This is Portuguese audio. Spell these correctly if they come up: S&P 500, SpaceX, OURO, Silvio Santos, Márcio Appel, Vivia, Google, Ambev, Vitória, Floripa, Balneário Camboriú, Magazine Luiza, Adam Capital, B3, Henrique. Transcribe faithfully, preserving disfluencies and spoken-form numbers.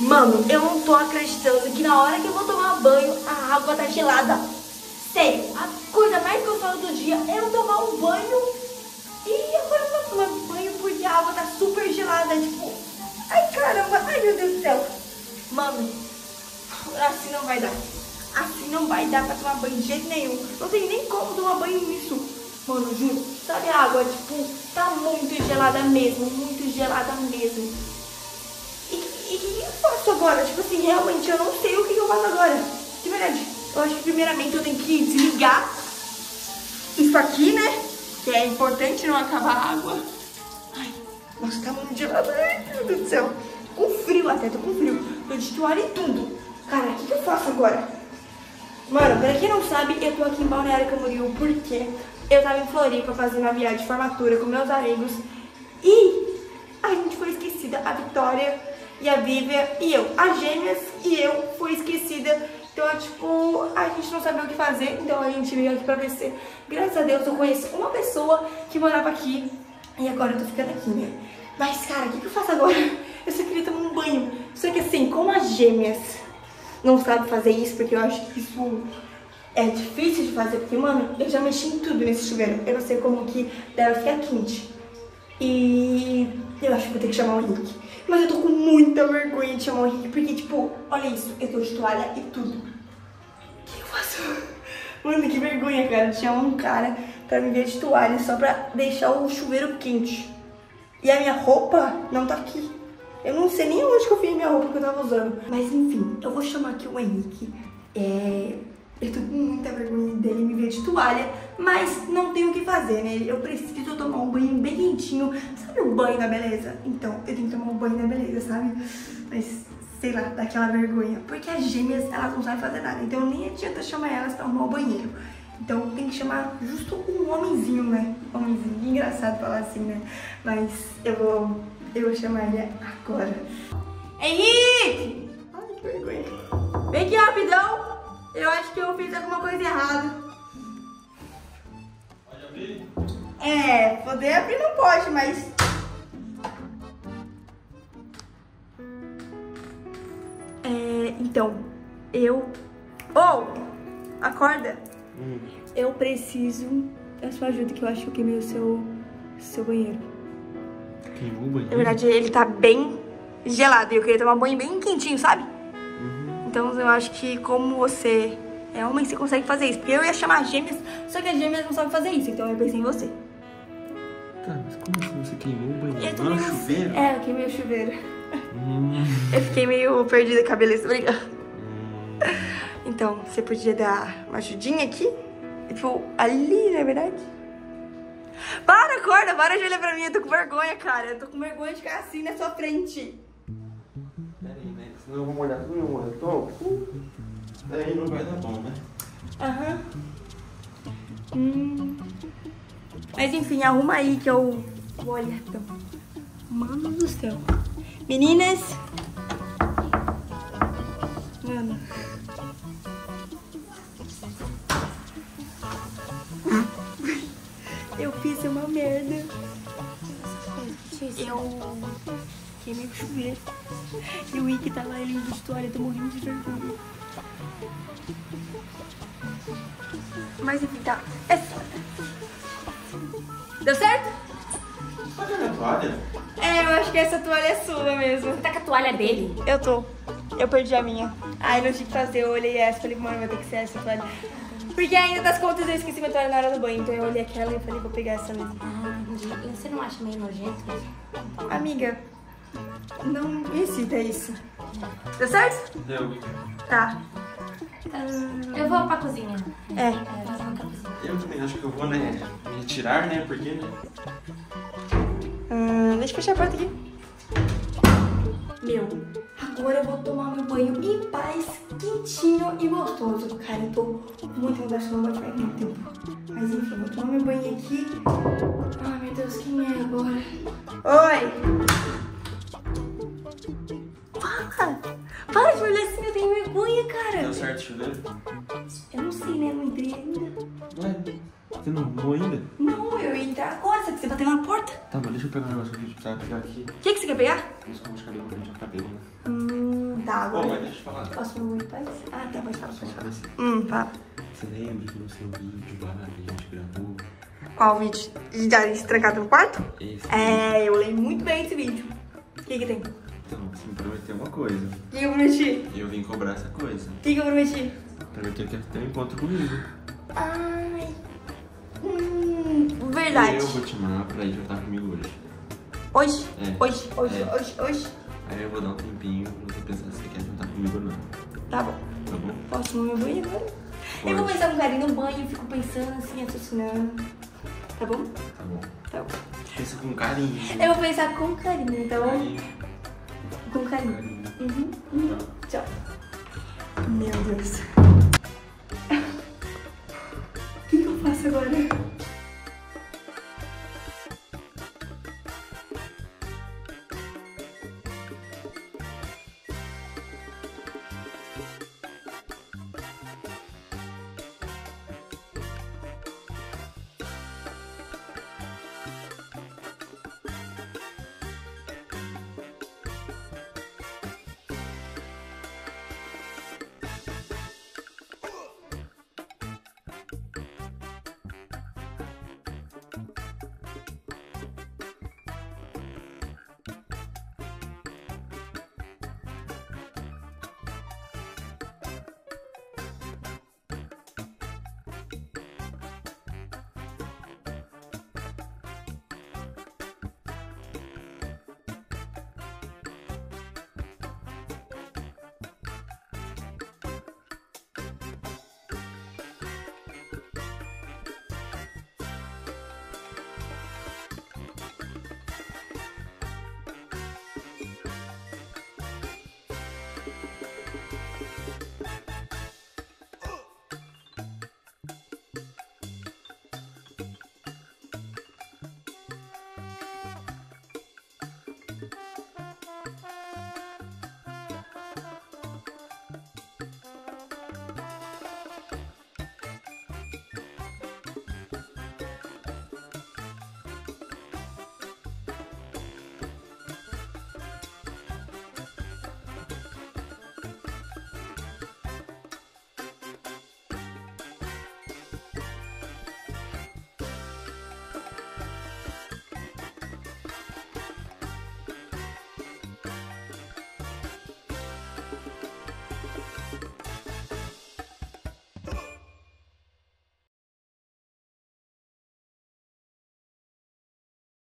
Mano, eu não tô acreditando que na hora que eu vou tomar banho, a água tá gelada. Sério, a coisa mais gostosa do dia é eu tomar um banho. E agora eu vou tomar banho porque a água tá super gelada. Tipo, ai caramba, ai meu Deus do céu. Mano, assim não vai dar. Assim não vai dar pra tomar banho de jeito nenhum. Não tem nem como tomar banho nisso. Mano, juro, sabe a água, tipo, tá muito gelada mesmo. Muito gelada mesmo. E o que eu faço agora? Tipo assim, realmente eu não sei o que eu faço agora. De verdade, eu acho que primeiramente eu tenho que desligar isso aqui, né? Que é importante não acabar a água. Ai, nossa, tá muito gelada. Ai, meu Deus do céu. Com frio até, tô com frio. Eu destoar em tudo. Cara, o que, que eu faço agora? Mano, pra quem não sabe, eu tô aqui em Balneário Camboriú porque eu tava em Floripa fazendo a viagem de formatura com meus amigos e a gente foi esquecida, a Vitória e a Vivia e eu, as gêmeas e eu foi esquecida. Então, tipo, a gente não sabia o que fazer, então a gente veio aqui pra V C. Graças a Deus eu conheço uma pessoa que morava aqui e agora eu tô ficando aqui, né? Mas, cara, o que, que eu faço agora? Eu só queria tomar um banho. Só que assim, como as gêmeas não sabe fazer isso, porque eu acho que isso é difícil de fazer, porque, mano, eu já mexi em tudo nesse chuveiro. Eu não sei como que deve ficar quente. E eu acho que vou ter que chamar o Henrique. Mas eu tô com muita vergonha de chamar o Henrique, porque, tipo, olha isso, eu tô de toalha e tudo. O que eu faço? Mano, que vergonha, cara, de chamar um cara pra me ver de toalha só pra deixar o chuveiro quente. E a minha roupa não tá aqui. Eu não sei nem onde que eu fiz minha roupa que eu tava usando. Mas enfim, eu vou chamar aqui o Henrique. É... Eu tô com muita vergonha dele me ver de toalha, mas não tenho o que fazer, né? Eu preciso tomar um banho bem quentinho. Sabe o banho da beleza? Então, eu tenho que tomar um banho da beleza, sabe? Mas, sei lá, dá aquela vergonha. Porque as gêmeas, elas não sabem fazer nada. Então nem adianta chamar elas pra arrumar o banheiro. Então tem que chamar justo um homenzinho, né? Homenzinho, que engraçado falar assim, né? Mas eu vou... Eu vou chamar ele agora. Henrique! Ai, que vergonha. Vem aqui rapidão. Eu acho que eu fiz alguma coisa errada. Pode abrir? É, poder abrir não pode, mas... É, então, eu... Oh! Acorda! Hum. Eu preciso da sua ajuda, que eu acho que eu queimei o seu, seu banheiro. Na verdade, ele tá bem gelado e eu queria tomar banho bem quentinho, sabe? Uhum. Então eu acho que como você é homem, você consegue fazer isso. Porque eu ia chamar as gêmeas, só que as gêmeas não sabem fazer isso, então eu pensei em você. Tá, mas como você queimou o banheiro? Não, o chuveiro? É, eu queimei o chuveiro. Hum. Eu fiquei meio perdida com a beleza, obrigada. Hum. Então, você podia dar uma ajudinha aqui? Tipo, ali, na verdade? Para, acorda, para de olhar pra mim, eu tô com vergonha, cara. Eu tô com vergonha de ficar assim na sua frente. Peraí, né? Senão eu vou molhar tudo meu moletom. Daí não vai dar bom, né? Aham. Hum. Mas enfim, arruma aí que eu vou olhar então. Mano do céu. Meninas. Mano. Eu fiz uma merda. Eu queimei o chuveiro. E o Ike tá lá, ele indo de toalha. Eu tô morrendo de vergonha. Mas enfim, tá. É só. Deu certo? Pode olhar a toalha? É, eu acho que essa toalha é sua mesmo. Você tá com a toalha dele? Eu tô. Eu perdi a minha. Ai, não tinha que fazer. Eu olhei essa e falei, mano, vai ter que ser essa toalha. Porque ainda das contas eu esqueci minha toalha na hora do banho, então eu olhei aquela e falei, vou pegar essa mesmo. Ah, e você não acha meio nojento? Amiga, não me excita isso. Deu certo? Deu. Tá. Eu vou pra cozinha. É. é. Eu também acho que eu vou, né, me retirar, né, porque, né? Hum, deixa eu fechar a porta aqui. Meu, agora eu vou tomar meu banho em paz, quentinho e gostoso. Cara, eu tô muito relaxada, não vai ficar muito tempo. Mas enfim, vou tomar meu banho aqui. Ai, meu Deus, quem é agora? Oi! Fala! Para de olhar assim, eu tenho vergonha, cara. Deu certo o chuveiro? Eu não sei, né? Não entrei ainda. Ué, você não arrumou ainda? Não, eu ia entrar agora, só que você bateu na porta. Tá, mas deixa eu pegar um negócio aqui pra pegar aqui. O que que você quer pegar? Isso, como de cabelo, de cabelo, né? Hum... da água. Pô, mas deixa eu falar. Posso muito mais? Ah, tá, pode falar. Pode falar. Hum, fala. Você lembra do seu vídeo lá que a gente gravou? Qual vídeo? De a gente trancado no quarto? Esse. É, eu lembro muito bem esse vídeo. O que que tem? Então, você me prometeu uma coisa. O que eu prometi? Eu vim cobrar essa coisa. O que que eu prometi? Prometeu que ia ter um encontro comigo. Ai... Hum, verdade. Eu vou te chamar pra ir jantar comigo hoje. Hoje? É. Hoje, hoje, é. hoje, hoje. Aí eu vou dar um tempinho pra você pensar se você quer jantar comigo ou não. Tá bom. Tá bom? Posso tomar meu banho agora? Eu vou pensar no carinho no banho, fico pensando assim, assassinando. Tá bom? Tá bom. Tá bom. Pensa com carinho. Eu vou pensar com carinho, então. Carinho. Com carinho. carinho. Uhum. Uhum. Tchau. Meu Deus.